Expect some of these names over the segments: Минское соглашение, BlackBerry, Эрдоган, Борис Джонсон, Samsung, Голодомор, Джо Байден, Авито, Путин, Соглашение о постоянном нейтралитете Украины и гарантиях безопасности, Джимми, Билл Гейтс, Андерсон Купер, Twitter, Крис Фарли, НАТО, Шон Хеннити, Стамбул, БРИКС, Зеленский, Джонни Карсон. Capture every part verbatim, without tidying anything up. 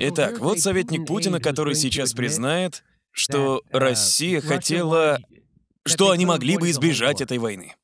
Итак, вот советник Путина, который сейчас признает, что Россия хотела, что они могли бы избежать этой войны.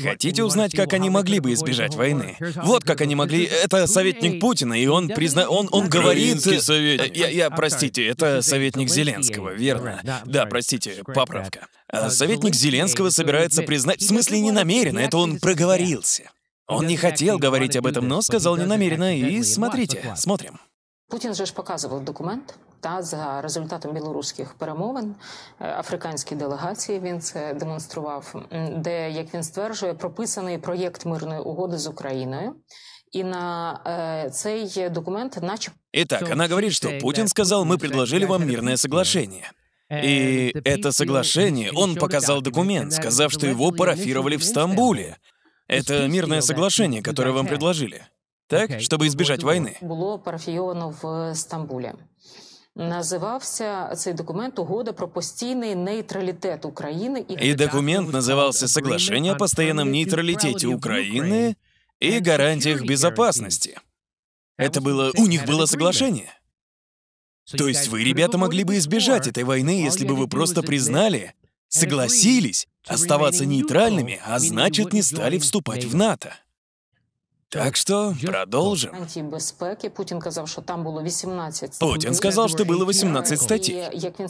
Хотите узнать, как они могли бы избежать войны? Вот как они могли... Это советник Путина, и он призна... Он, он говорит... Я, я, простите, это советник Зеленского, верно? Да, простите, поправка. Советник Зеленского собирается признать... В смысле, не намеренно, это он проговорился. Он не хотел говорить об этом, но сказал ненамеренно, и смотрите, смотрим. Путин же ж показывал документ, та за результатом білоруських перемовин, африканській делегації він це демонстрував, де, як він стверджує, прописаний проєкт мирної угоди з Україною. И на э, цей документ наче... Итак, она говорит, что Путин сказал, мы предложили вам мирное соглашение. И это соглашение, он показал документ, сказав, что его парафировали в Стамбуле. Это мирное соглашение, которое вам предложили. Так, чтобы избежать войны. Было парафировано в Стамбуле. Назывался цей документ «Угода про постоянный нейтралитет Украины». И документ назывался «Соглашение о постоянном нейтралитете Украины и гарантиях безопасности». Это было... У них было соглашение. То есть вы, ребята, могли бы избежать этой войны, если бы вы просто признали, согласились оставаться нейтральными, а значит, не стали вступать в НАТО. Так что продолжим. Путин сказал, что там было восемнадцать статей. Путин сказал, что было восемнадцать статей.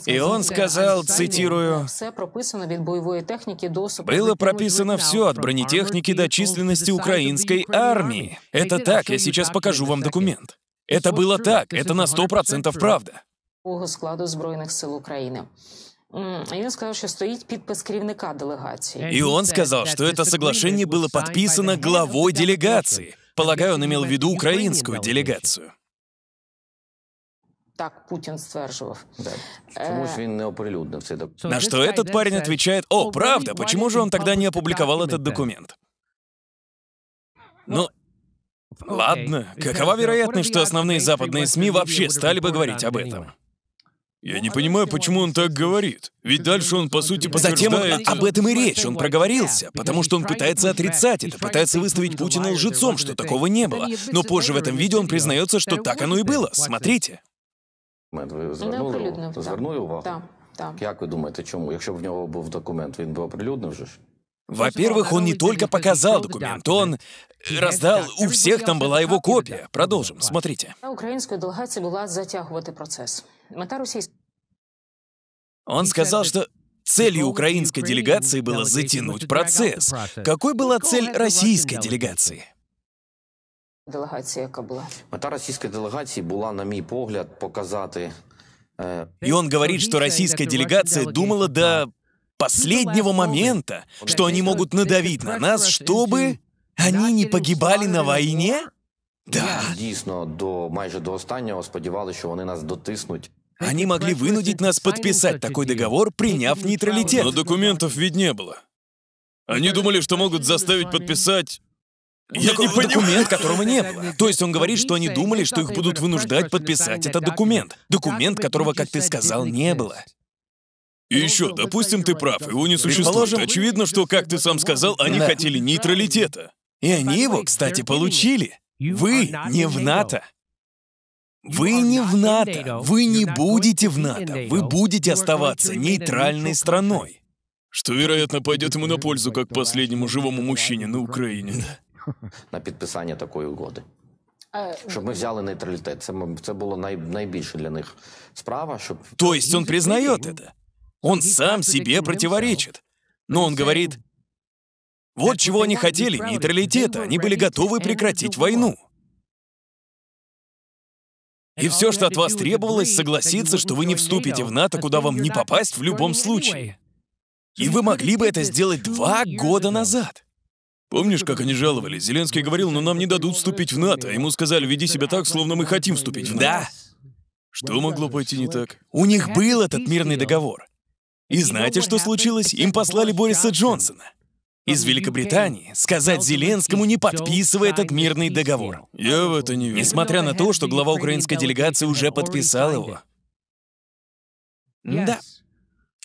И он сказал, цитирую, «Было прописано все от бронетехники до численности украинской армии». Это так, я сейчас покажу вам документ. Это было так, это на сто процентов правда. ...складу Збройних сил Украины. И он сказал, что стоит подпись керівника делегации. И он сказал, что это соглашение было подписано главой делегации. Полагаю, он имел в виду украинскую делегацию. Так Путин стверджував. На что этот парень отвечает, «О, правда, почему же он тогда не опубликовал этот документ?» Ну, ладно, какова вероятность, что основные западные СМИ вообще стали бы говорить об этом? Я не понимаю, почему он так говорит. Ведь дальше он, по сути, подтверждает... Затем об этом и речь, он проговорился, потому что он пытается отрицать это, пытается выставить Путина лжецом, что такого не было. Но позже в этом видео он признается, что так оно и было. Смотрите. Вы звернули увагу? Да, да. Как вы думаете, чему? Если бы в него был документ, он бы оприлюднил же? Во-первых, он не только показал документ, он раздал, у всех там была его копия. Продолжим, смотрите. Украинская делегация была затягивать процесс. Он сказал, что целью украинской делегации было затянуть процесс. Какой была цель российской делегации? Делегация яка была? Мета российской делегации была, на мой взгляд, показать... И он говорит, что российская делегация думала до последнего момента, что они могут надавить на нас, чтобы они не погибали на войне? Да. Действительно, до, майже до останнього сподівалися, що вони нас дотиснуть. Они могли вынудить нас подписать такой договор, приняв нейтралитет. Но документов ведь не было. Они думали, что могут заставить подписать... Я не понимаю. Документ, которого не было. То есть он говорит, что они думали, что их будут вынуждать подписать этот документ. Документ, которого, как ты сказал, не было. И еще, допустим, ты прав, его не существует. Очевидно, что, как ты сам сказал, они да. хотели нейтралитета. И они его, кстати, получили. Вы не в НАТО. Вы не в НАТО, вы не будете в НАТО, вы будете оставаться нейтральной страной. Что, вероятно, пойдет ему на пользу, как последнему живому мужчине на Украине. На подписание такой угоды. Чтобы мы взяли нейтралитет, это было наибольшее для них справа, чтобы... То есть он признает это? Он сам себе противоречит. Но он говорит, вот чего они хотели, нейтралитета, они были готовы прекратить войну. И все, что от вас требовалось, согласиться, что вы не вступите в НАТО, куда вам не попасть в любом случае. И вы могли бы это сделать два года назад. Помнишь, как они жаловались? Зеленский говорил, но нам не дадут вступить в НАТО. Ему сказали, веди себя так, словно мы хотим вступить в НАТО. Да. Что могло пойти не так? У них был этот мирный договор. И знаете, что случилось? Им послали Бориса Джонсона из Великобритании сказать Зеленскому, не подписывая этот мирный договор. Я в это не верю. Несмотря на то, что глава украинской делегации уже подписал его. Да.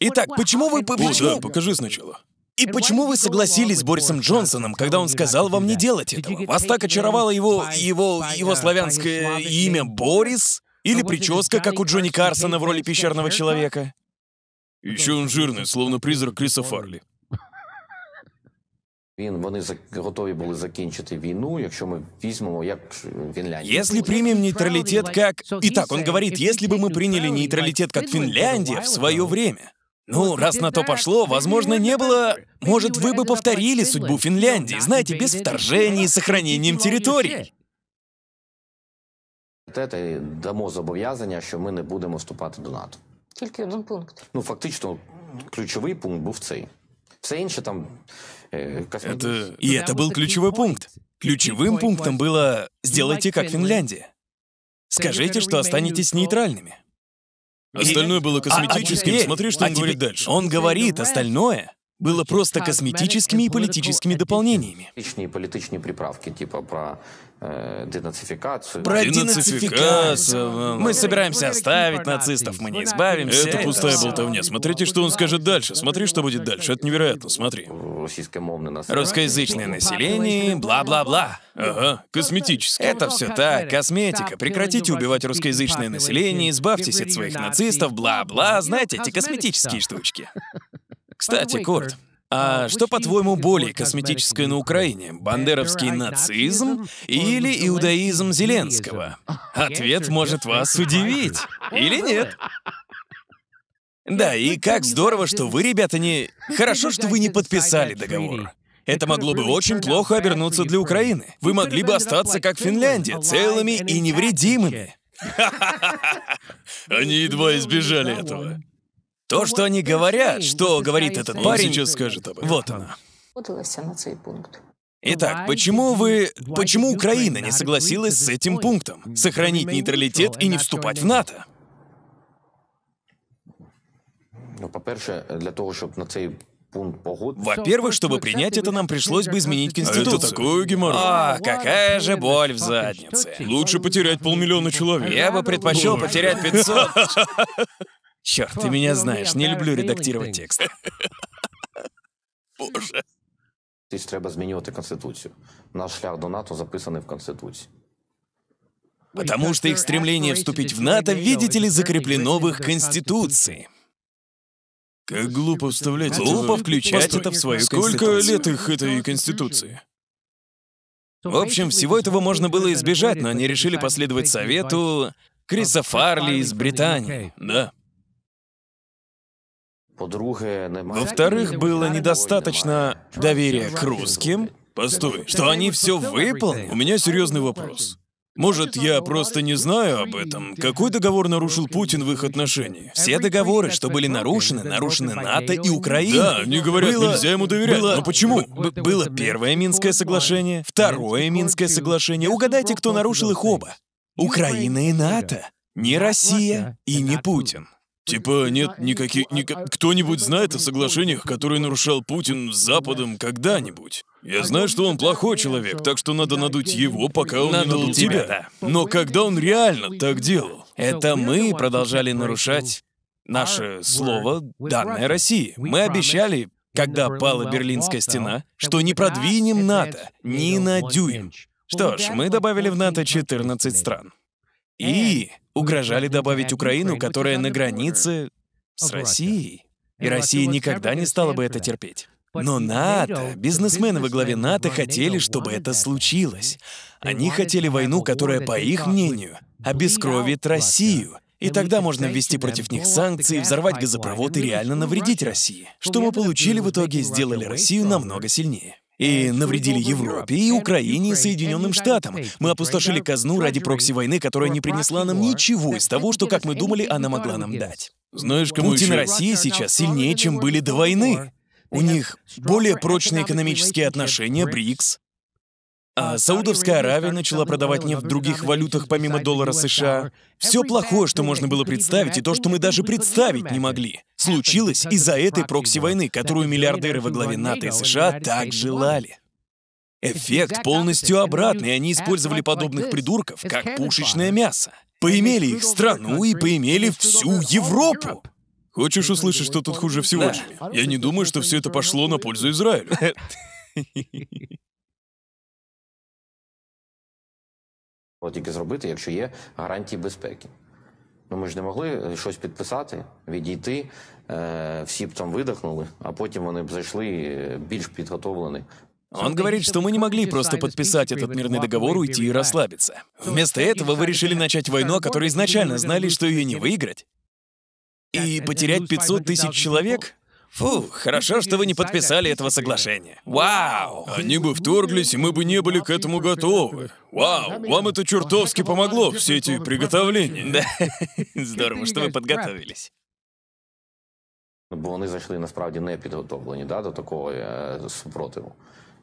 Итак, почему вы... Почему? О, да, покажи сначала. И почему вы согласились с Борисом Джонсоном, когда он сказал вам не делать этого? Вас так очаровало его... его... его славянское имя Борис, Или прическа, как у Джонни Карсона в роли пещерного человека. Еще он жирный, словно призрак Криса Фарли. Если примем нейтралитет как... Итак, он говорит, если бы мы приняли нейтралитет как Финляндия в свое время... Ну, раз на то пошло, возможно, не было... Может, вы бы повторили судьбу Финляндии, знаете, без вторжений и сохранением территорий. Это дамо зобов'язання, что мы не будем вступать до НАТО. Только один пункт. Ну, фактически, ключевой пункт был цей. Все иначе там... Это... И это был ключевой пункт. Ключевым пунктом было «сделайте как Финляндия». Скажите, что останетесь нейтральными. Остальное было косметическим, а, а, смотри, что а он тебе... говорит дальше. Он говорит, остальное было просто косметическими и политическими дополнениями. Политические приправки, типа про э, денацификацию. Про денацификацию. Мы собираемся оставить нацистов, мы не избавимся. Это пустая болтовня. Смотрите, что он скажет дальше. Смотри, что будет дальше. Это невероятно, смотри. Русскоязычное население, бла-бла-бла. Ага, косметически. Это все так, косметика. Прекратите убивать русскоязычное население, избавьтесь от своих нацистов, бла-бла. Знаете, эти косметические штучки. Кстати, Корт, а что, по-твоему, более косметическое на Украине? Бандеровский нацизм или иудаизм Зеленского? Ответ может вас удивить. Или нет? Да, и как здорово, что вы, ребята, не... Хорошо, что вы не подписали договор. Это могло бы очень плохо обернуться для Украины. Вы могли бы остаться, как Финляндия, целыми и невредимыми. Они едва избежали этого. То, что они говорят, что говорит этот парень, сейчас скажет об этом. Вот она. Итак, почему вы... Почему Украина не согласилась с этим пунктом? Сохранить нейтралитет и не вступать в НАТО? Во-первых, чтобы принять это, нам пришлось бы изменить Конституцию. Это такое геморрой. А, какая же боль в заднице. Лучше потерять полмиллиона человек. Я бы предпочел потерять пятьсот. Черт, ты меня знаешь, не люблю редактировать текст. Боже. Здесь треба изменить Конституцию. Наш шлях до НАТО записан в Конституции. Потому что их стремление вступить в НАТО, видите ли, закреплено в их Конституции. Как глупо вставлять. Глупо включать это в свою Конституцию. Сколько лет их этой Конституции? В общем, всего этого можно было избежать, но они решили последовать совету Криса Фарли из Британии. Да. Во-вторых, было недостаточно доверия к русским. Постой, что они все выполнили? У меня серьезный вопрос. Может, я просто не знаю об этом? Какой договор нарушил Путин в их отношении? Все договоры, что были нарушены, нарушены НАТО и Украиной. Да, они говорят, было... нельзя ему доверять. Было... Но почему? Б- было первое Минское соглашение, второе Минское соглашение. Угадайте, кто нарушил их оба? Украина и НАТО. Не Россия и не Путин. Типа, нет никаких... Никак... Кто-нибудь знает о соглашениях, которые нарушал Путин с Западом когда-нибудь? Я знаю, что он плохой человек, так что надо надуть его, пока он надул не надул тебя. тебя. Да. Но когда он реально так делал? Это мы продолжали нарушать наше слово, данное России. Мы обещали, когда пала Берлинская стена, что не продвинем НАТО ни на дюйм. Что ж, мы добавили в НАТО четырнадцать стран. И... угрожали добавить Украину, которая на границе с Россией. И Россия никогда не стала бы это терпеть. Но НАТО, бизнесмены во главе НАТО хотели, чтобы это случилось. Они хотели войну, которая, по их мнению, обескровит Россию. И тогда можно ввести против них санкции, взорвать газопровод и реально навредить России. Что мы получили в итоге, сделали Россию намного сильнее. И навредили Европе, и Украине, и Соединенным Штатам. Мы опустошили казну ради прокси-войны, которая не принесла нам ничего из того, что, как мы думали, она могла нам дать. Знаешь, кому Путин и Россия сейчас сильнее, чем были до войны. У них более прочные экономические отношения, БРИКС. А Саудовская Аравия начала продавать нефть в других валютах, помимо доллара США. Все плохое, что можно было представить, и то, что мы даже представить не могли, случилось из-за этой прокси-войны, которую миллиардеры во главе НАТО и США так желали. Эффект полностью обратный, они использовали подобных придурков как пушечное мясо. Поимели их страну и поимели всю Европу. Хочешь услышать, что тут хуже всего? Да. Я не думаю, что все это пошло на пользу Израилю. Тільки зробити, якщо є гарантії безпеки. Ну ми ж не могли щось підписати, відійти, всі б там видихнули, а потім вони б зайшли більш підготовлені. Он говорит, что мы не могли просто подписать этот мирный договор, уйти и расслабиться. Вместо этого вы решили начать войну, о которой изначально знали, что ее не выиграть. И потерять пятьсот тысяч человек? Фу, хорошо, что вы не подписали этого соглашения. Вау! Они бы вторглись, и мы бы не были к этому готовы. Вау, вам это чертовски помогло, все эти приготовления. Да, здорово, что вы подготовились. Бо вони зайшли, насправді, не підготовлені да, до такого е, супротиву.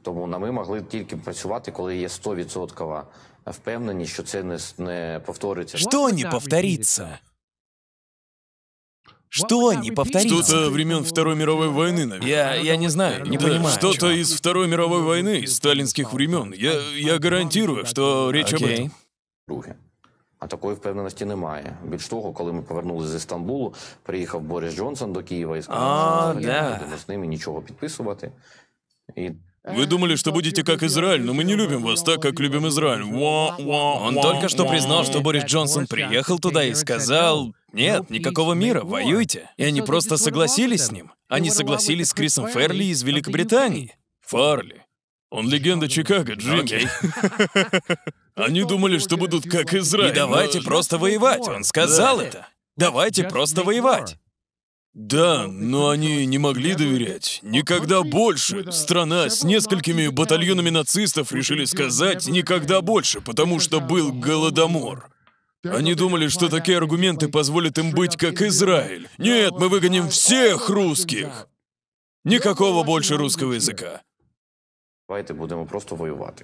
Тому на ми могли тільки працювати, коли є сто відсотків впевнені, що це не, не повториться. Що не повториться? Что не повторится? Что-то времен Второй мировой войны, наверное. Я, я не знаю, не да, понимаю. Что-то из Второй мировой войны, из сталинских времен. Я, я гарантирую, что речь okay. об этом. А такої впевненості немає. Більш того, коли ми повернулися з Істанбулу, приїхав Борис Джонсон до Києва і сказав, що не будемо з ними нічого підписувати. І... Вы думали, что будете как Израиль, но мы не любим вас так, как любим Израиль. Уа, уа, он уа, только что признал, что Борис Джонсон приехал туда и сказал, нет, никакого мира, воюйте. И они просто согласились с ним. Они согласились с Крисом Ферли из Великобритании. Фарли. Он легенда Чикаго, Джимми. Okay. Они думали, что будут как Израиль. И давайте но... просто воевать, он сказал да. это. Давайте просто воевать. Да, но они не могли доверять. Никогда больше. Страна с несколькими батальонами нацистов решили сказать «никогда больше», потому что был Голодомор. Они думали, что такие аргументы позволят им быть как Израиль. Нет, мы выгоним всех русских. Никакого больше русского языка. Давайте будем просто воевать.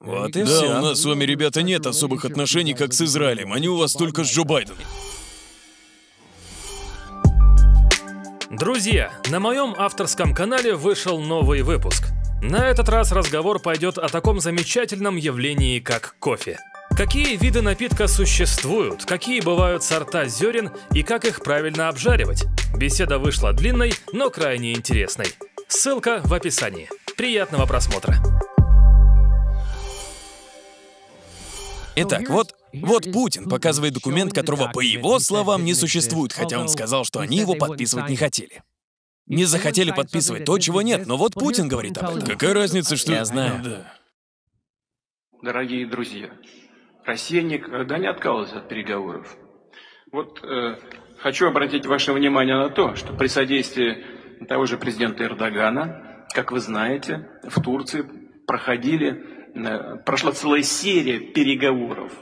Вот и да, все. У нас с вами, ребята, нет особых отношений, как с Израилем. Они у вас только с Джо Байденом. Друзья, на моем авторском канале вышел новый выпуск. На этот раз разговор пойдет о таком замечательном явлении, как кофе. Какие виды напитка существуют, какие бывают сорта зерен и как их правильно обжаривать. Беседа вышла длинной, но крайне интересной. Ссылка в описании. Приятного просмотра. Итак, вот, вот Путин показывает документ, которого, по его словам, не существует, хотя он сказал, что они его подписывать не хотели. Не захотели подписывать то, чего нет, но вот Путин говорит об этом. Какая разница, что... Я знаю. Дорогие друзья, Россия никогда не отказывалась от переговоров. Вот э, хочу обратить ваше внимание на то, что при содействии того же президента Эрдогана, как вы знаете, в Турции проходили... Прошла целая серия переговоров.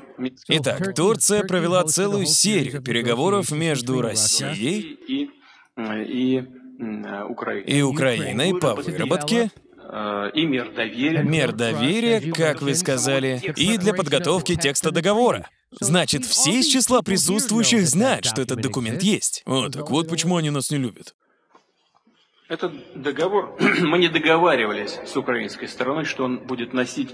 Итак, Турция провела целую серию переговоров между Россией и, и, и, Украиной. и Украиной по выработке и мер доверия. Мер доверия, как вы сказали, и для подготовки текста договора. Значит, все из числа присутствующих знают, что этот документ есть. О, так вот почему они нас не любят. Этот договор, мы не договаривались с украинской стороной, что он будет носить...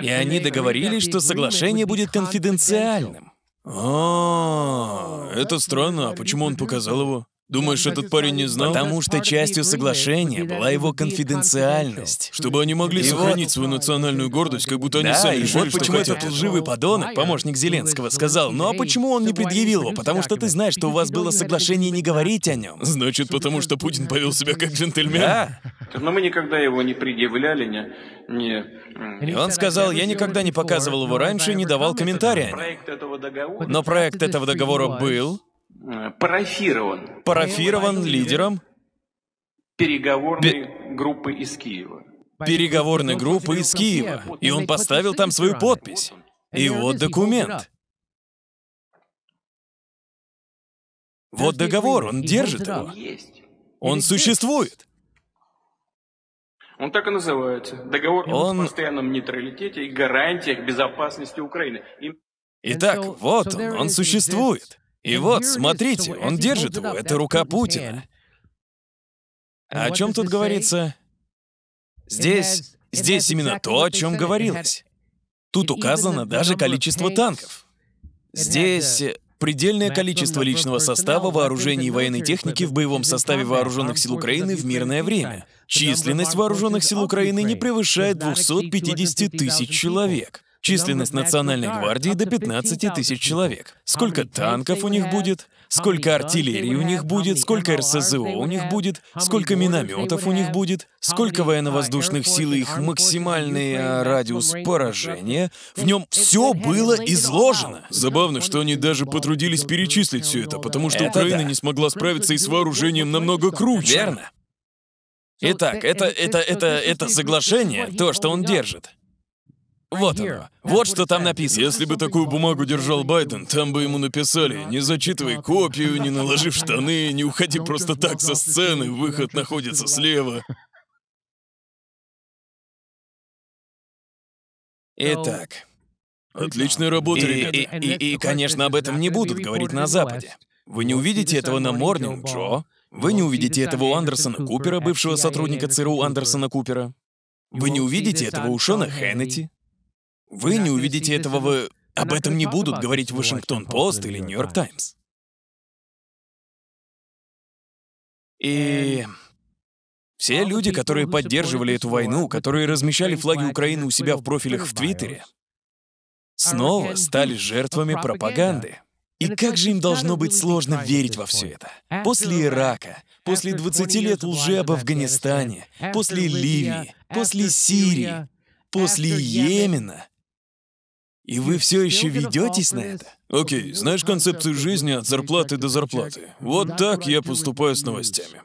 И они договорились, что соглашение будет конфиденциальным. А, это странно. А почему он показал его? Думаешь, этот парень не знал? Потому что частью соглашения была его конфиденциальность. Чтобы они могли и сохранить вот... свою национальную гордость, как будто они да, сами решили, вот что почему хотят. Этот лживый подонок, помощник Зеленского, сказал, ну а почему он не предъявил его? Потому что ты знаешь, что у вас было соглашение не говорить о нем. Значит, потому что Путин повел себя как джентльмен? Да. Но мы никогда его не предъявляли, не... не... И он сказал, я никогда не показывал его раньше и не давал комментария. Но проект этого договора был... Парафирован. Парафирован лидером переговорной Пе... группы из Киева. Переговорной группы из Киева. И он поставил там свою подпись. И вот документ. Вот договор, он держит его. Он существует. Он так и называется. Договор он... о постоянном нейтралитете и гарантиях безопасности Украины. И... Итак, вот он, он существует. И вот, смотрите, он держит его, это рука Путина. О чем тут говорится? Здесь, здесь именно то, о чем говорилось. Тут указано даже количество танков. Здесь предельное количество личного состава, вооружений и военной техники в боевом составе вооруженных сил Украины в мирное время. Численность вооруженных сил Украины не превышает двухсот пятидесяти тысяч человек. Численность Национальной гвардии до пятнадцати тысяч человек. Сколько танков у них будет, сколько артиллерии у них будет, сколько эр эс зэ о у них будет, сколько минометов у них будет, сколько военно-воздушных сил и их максимальный радиус поражения. В нем все было изложено. Забавно, что они даже потрудились перечислить все это, потому что это Украина да. не смогла справиться и с вооружением намного круче. Верно. Итак, это, это, это, это соглашение, то, что он держит. Вот оно. Вот что там написано. Если бы такую бумагу держал Байден, там бы ему написали: не зачитывай копию, не наложи в штаны, не уходи просто так со сцены, выход находится слева. Итак. Отличная работа, и, ребята. И, и, и, и, конечно, об этом не будут говорить на Западе. Вы не увидите этого на Morning Joe. Вы не увидите этого у Андерсона Купера, бывшего сотрудника цэ эр у Андерсона Купера. Вы не увидите этого у Шона Хеннити. Вы не увидите этого в... Об этом не будут говорить Вашингтон-Пост или Нью-Йорк Таймс. И... Все люди, которые поддерживали эту войну, которые размещали флаги Украины у себя в профилях в Твиттере, снова стали жертвами пропаганды. И как же им должно быть сложно верить во все это? После Ирака, после двадцати лет лжи об Афганистане, после Ливии, после Сирии, после Йемена. И вы все еще ведетесь на это? Окей, знаешь концепцию жизни от зарплаты до зарплаты? Вот так я поступаю с новостями.